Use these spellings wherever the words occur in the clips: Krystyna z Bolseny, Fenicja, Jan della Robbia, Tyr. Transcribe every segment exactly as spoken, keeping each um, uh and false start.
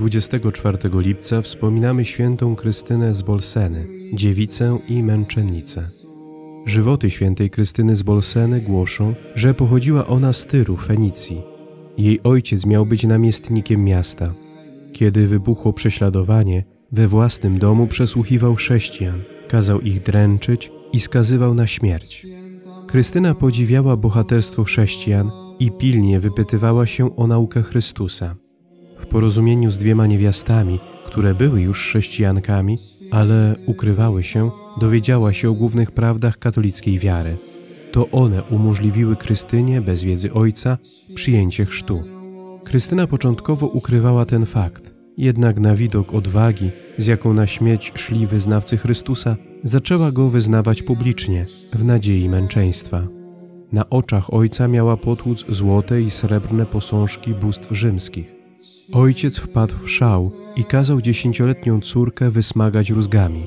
dwudziestego czwartego lipca wspominamy świętą Krystynę z Bolseny, dziewicę i męczennicę. Żywoty świętej Krystyny z Bolseny głoszą, że pochodziła ona z Tyru, Fenicji. Jej ojciec miał być namiestnikiem miasta. Kiedy wybuchło prześladowanie, we własnym domu przesłuchiwał chrześcijan, kazał ich dręczyć i skazywał na śmierć. Krystyna podziwiała bohaterstwo chrześcijan i pilnie wypytywała się o naukę Chrystusa. W porozumieniu z dwiema niewiastami, które były już chrześcijankami, ale ukrywały się, dowiedziała się o głównych prawdach katolickiej wiary. To one umożliwiły Krystynie, bez wiedzy ojca, przyjęcie chrztu. Krystyna początkowo ukrywała ten fakt, jednak na widok odwagi, z jaką na śmierć szli wyznawcy Chrystusa, zaczęła go wyznawać publicznie, w nadziei męczeństwa. Na oczach ojca miała potłuc złote i srebrne posążki bóstw rzymskich. Ojciec wpadł w szał i kazał dziesięcioletnią córkę wysmagać rózgami.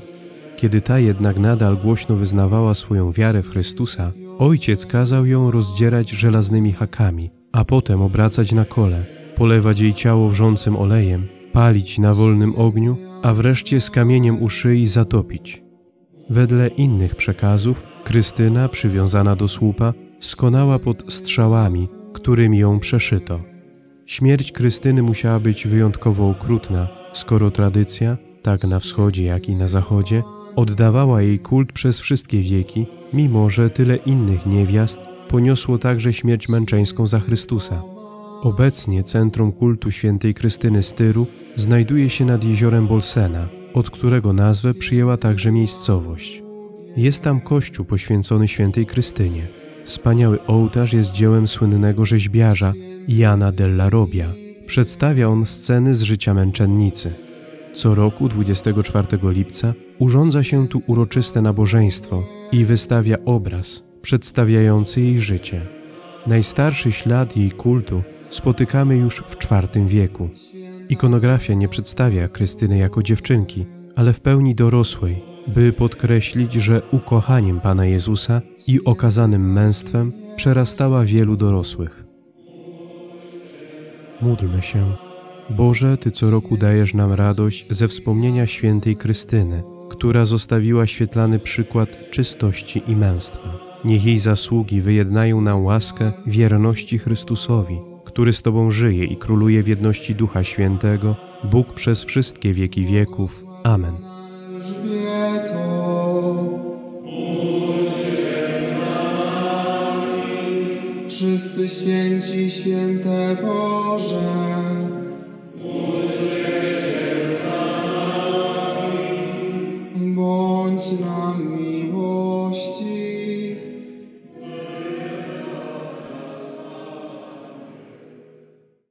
Kiedy ta jednak nadal głośno wyznawała swoją wiarę w Chrystusa, ojciec kazał ją rozdzierać żelaznymi hakami, a potem obracać na kole, polewać jej ciało wrzącym olejem, palić na wolnym ogniu, a wreszcie z kamieniem u szyi zatopić. Wedle innych przekazów, Krystyna, przywiązana do słupa, skonała pod strzałami, którymi ją przeszyto. Śmierć Krystyny musiała być wyjątkowo okrutna, skoro tradycja, tak na wschodzie jak i na zachodzie, oddawała jej kult przez wszystkie wieki, mimo że tyle innych niewiast poniosło także śmierć męczeńską za Chrystusa. Obecnie centrum kultu świętej Krystyny z Tyru znajduje się nad jeziorem Bolsena, od którego nazwę przyjęła także miejscowość. Jest tam kościół poświęcony świętej Krystynie. Wspaniały ołtarz jest dziełem słynnego rzeźbiarza Jana della Robbia. Przedstawia on sceny z życia męczennicy. Co roku dwudziestego czwartego lipca urządza się tu uroczyste nabożeństwo i wystawia obraz przedstawiający jej życie. Najstarszy ślad jej kultu spotykamy już w czwartym wieku. Ikonografia nie przedstawia Krystyny jako dziewczynki, ale w pełni dorosłej, by podkreślić, że ukochaniem Pana Jezusa i okazanym męstwem przerastała wielu dorosłych. Módlmy się. Boże, Ty co roku dajesz nam radość ze wspomnienia świętej Krystyny, która zostawiła świetlany przykład czystości i męstwa. Niech jej zasługi wyjednają na łaskę wierności Chrystusowi, który z Tobą żyje i króluje w jedności Ducha Świętego, Bóg przez wszystkie wieki wieków. Amen. Wszyscy święci, święte Boże.